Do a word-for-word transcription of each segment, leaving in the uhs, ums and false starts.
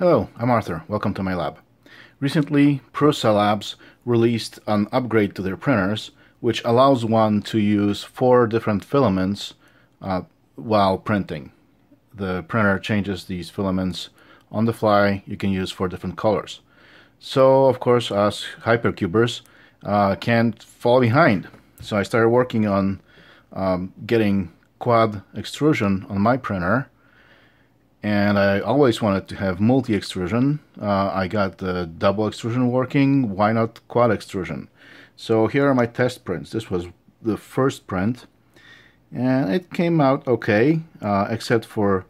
Hello, I'm Arthur. Welcome to my lab. Recently, Prusa Labs released an upgrade to their printers, which allows one to use four different filaments uh, while printing. The printer changes these filaments on the fly. You can use four different colors. So, of course, us Hypercubers uh, can't fall behind. So I started working on um, getting quad extrusion on my printer. And I always wanted to have multi-extrusion. Uh, I got the double extrusion working, why not quad extrusion? So here are my test prints. This was the first print, and it came out okay, uh, except for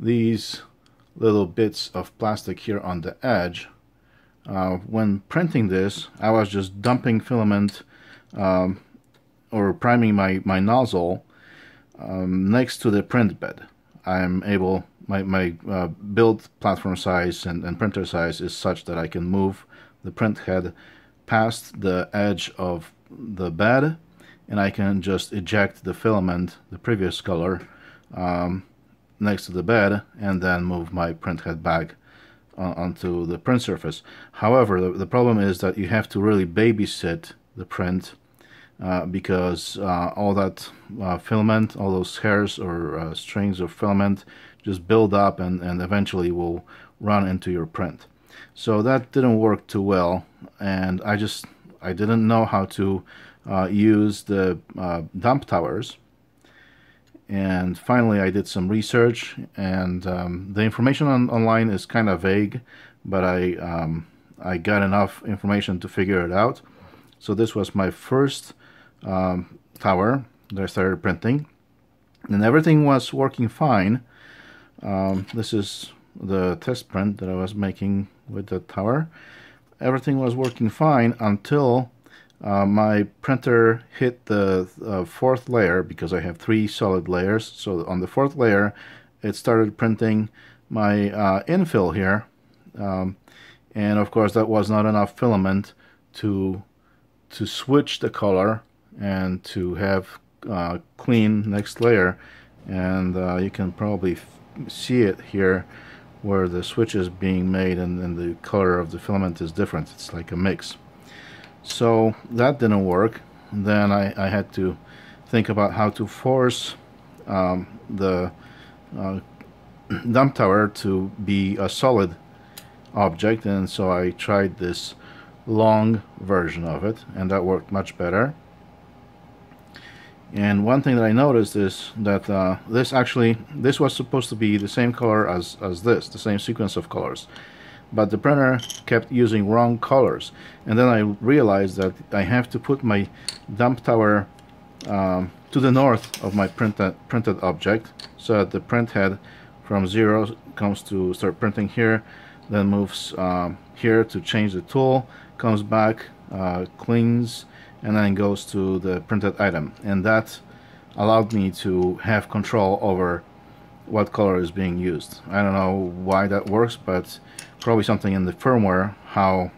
these little bits of plastic here on the edge. Uh, when printing this, I was just dumping filament um, or priming my, my nozzle um, next to the print bed. I'm able My, my uh, build platform size and, and printer size is such that I can move the print head past the edge of the bed, and I can just eject the filament, the previous color, um, next to the bed, and then move my print head back uh, onto the print surface. However, the, the problem is that you have to really babysit the print uh, because uh, all that uh, filament, all those hairs or uh, strings of filament just build up and, and eventually will run into your print. So that didn't work too well, and I just I didn't know how to uh, use the uh, dump towers. And finally I did some research, and um, the information on, online is kind of vague, but I, um, I got enough information to figure it out. So this was my first um, tower that I started printing, and everything was working fine. Um, this is the test print that I was making with the tower. Everything was working fine until uh, my printer hit the uh, fourth layer, because I have three solid layers. So on the fourth layer, it started printing my uh, infill here. Um, and of course, that was not enough filament to, to switch the color and to have uh, clean next layer. And uh, you can probably see it here where the switch is being made, and, and the color of the filament is different. It's like a mix. So that didn't work. Then I, I had to think about how to force um, the uh, dump tower to be a solid object, and so I tried this long version of it, and that worked much better. And one thing that I noticed is that uh, this actually, this was supposed to be the same color as, as this, the same sequence of colors. But the printer kept using wrong colors. And then I realized that I have to put my dump tower um, to the north of my printed, printed object, so that the print head from zero comes to start printing here, then moves um, here to change the tool, comes back, uh, cleans, and then goes to the printed item. And that allowed me to have control over what color is being used. I don't know why that works, but probably something in the firmware, how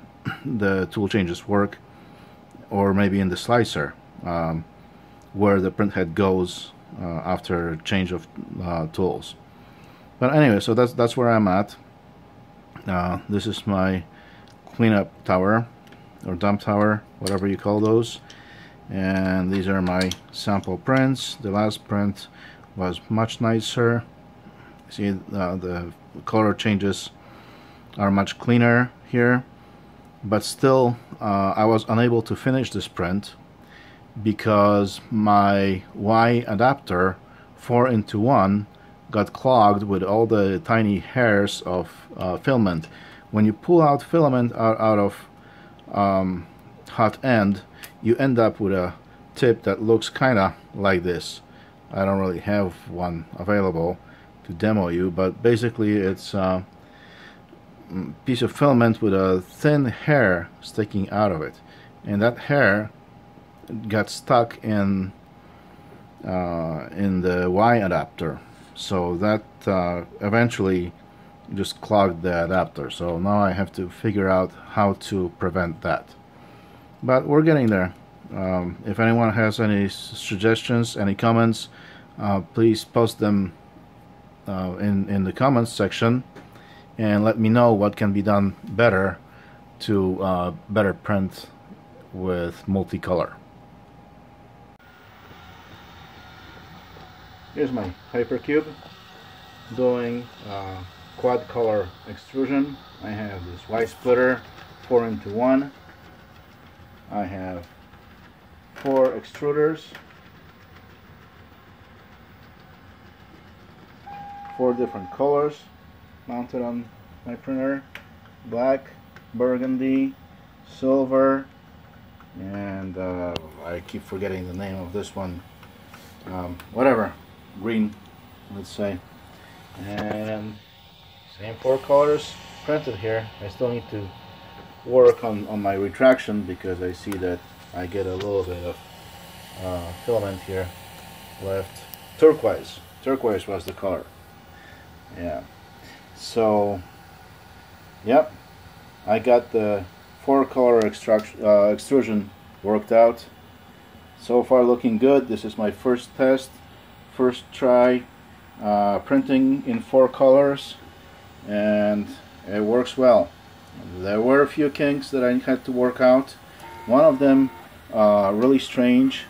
the tool changes work, or maybe in the slicer, um, where the print head goes uh, after change of uh, tools. But anyway, so that's, that's where I'm at. Uh, this is my cleanup tower, or dump tower, whatever you call those. And these are my sample prints. The last print was much nicer. See, uh, the color changes are much cleaner here, but still uh, I was unable to finish this print because my Y adapter four into one got clogged with all the tiny hairs of uh, filament. When you pull out filament out, out of Um, hot end, you end up with a tip that looks kinda like this. I don't really have one available to demo you, but basically it's a piece of filament with a thin hair sticking out of it, and that hair got stuck in uh, in the Y adapter, so that uh, eventually just clogged the adapter. So now I have to figure out how to prevent that, but we're getting there. Um, if anyone has any suggestions, any comments, uh, please post them uh, in in the comments section, and let me know what can be done better to uh, better print with multicolor. Here's my Hypercube doing uh, quad color extrusion. I have this Y splitter four into one. I have four extruders, four different colors mounted on my printer: black, burgundy, silver, and uh, I keep forgetting the name of this one, um, whatever, green, let's say. And same four colors printed here. I still need to work on, on my retraction, because I see that I get a little bit of uh, filament here left. Turquoise. Turquoise was the color. Yeah. So, yep. I got the four color extraction, uh, extrusion worked out. So far looking good. This is my first test. First try uh, printing in four colors, and it works well. There were a few kinks that I had to work out. One of them uh, really strange: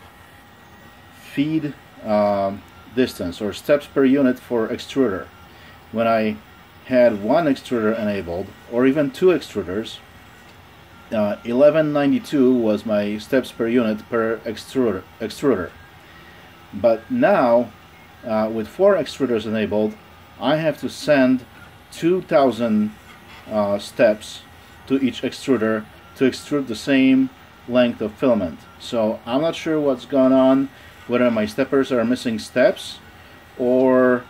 feed um, distance, or steps per unit for extruder. When I had one extruder enabled, or even two extruders, uh, eleven ninety-two was my steps per unit per extruder. extruder. But now, uh, with four extruders enabled, I have to send two thousand uh, steps to each extruder to extrude the same length of filament. So I'm not sure what's going on, whether my steppers are missing steps, or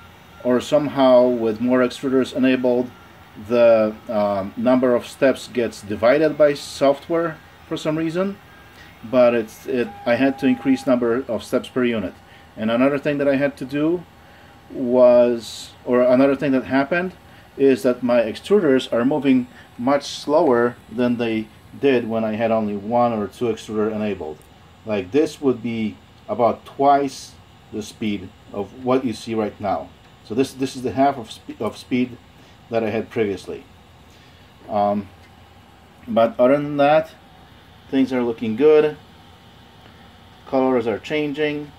or somehow with more extruders enabled, the um, number of steps gets divided by software for some reason. But it's it. I had to increase number of steps per unit. And another thing that I had to do was, or another thing that happened, is that my extruders are moving much slower than they did when I had only one or two extruder enabled. Like, this would be about twice the speed of what you see right now. So this this is the half of, spe of speed that I had previously. Um, but other than that, things are looking good. Colors are changing.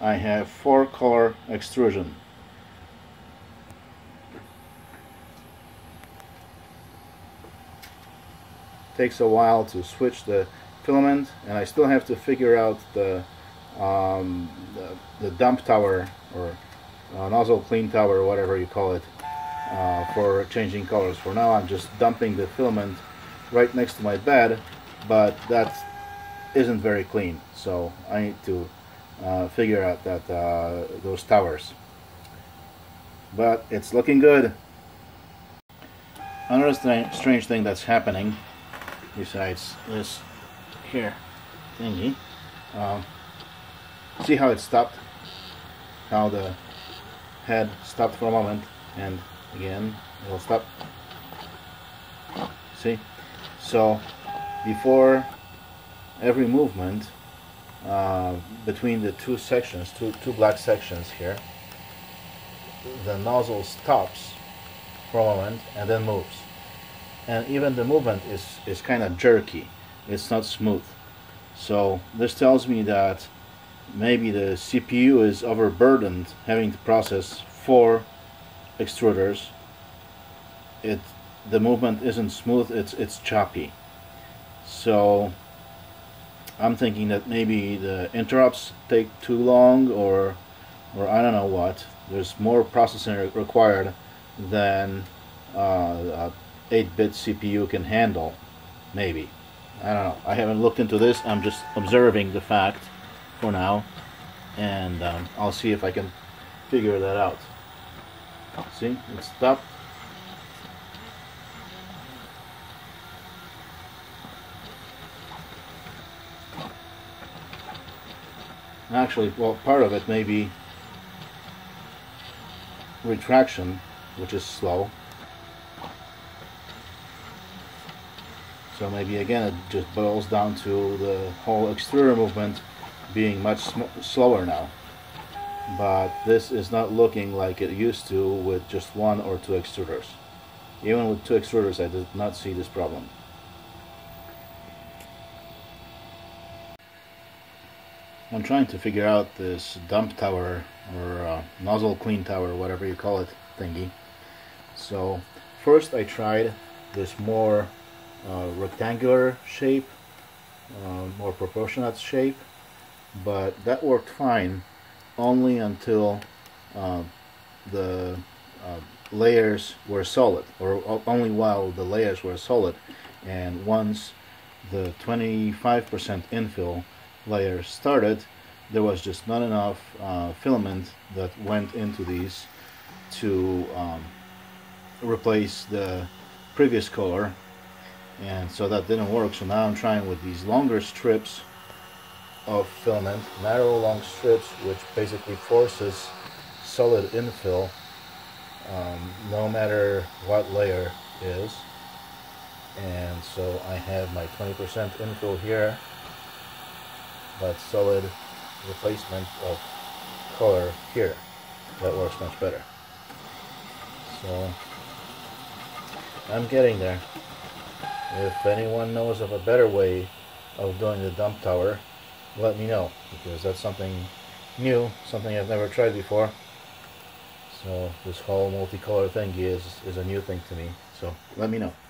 I have four color extrusion. Takes a while to switch the filament, and I still have to figure out the um, the, the dump tower, or uh, nozzle clean tower, whatever you call it, uh, for changing colors. For now, I'm just dumping the filament right next to my bed, but that isn't very clean, so I need to uh, figure out that uh, those towers. But it's looking good. Another st strange thing that's happening, besides this here thingy, um, see how it stopped, how the head stopped for a moment, and again it'll stop. See? So before every movement uh, between the two sections, two, two black sections here, the nozzle stops for a moment and then moves. And even the movement is, is kind of jerky. It's not smooth. So this tells me that maybe the C P U is overburdened, having to process four extruders. It, the movement isn't smooth, it's, it's choppy. So I'm thinking that maybe the interrupts take too long, or, or I don't know what. There's more processing required than uh, uh, eight bit C P U can handle, maybe. I don't know. I haven't looked into this. I'm just observing the fact for now, and um, I'll see if I can figure that out. See, it stopped. Actually, well, part of it may be retraction, which is slow. So maybe again it just boils down to the whole exterior movement being much sm slower now. But this is not looking like it used to with just one or two extruders. Even with two extruders, I did not see this problem. When trying to figure out this dump tower or uh, nozzle clean tower, whatever you call it, thingy, so first I tried this more uh, rectangular shape, uh, more proportionate shape, but that worked fine only until uh, the uh, layers were solid, or only while the layers were solid, and once the twenty-five percent infill layer started, there was just not enough uh, filament that went into these to um, replace the previous color, and so that didn't work. So now I'm trying with these longer strips of filament, narrow long strips, which basically forces solid infill Um, no matter what layer is. And so I have my twenty percent infill here, but solid replacement of color here. That works much better. So I'm getting there. If anyone knows of a better way of doing the dump tower, let me know, because that's something new, something I've never tried before. So this whole multicolor thing is, is a new thing to me, so let me know.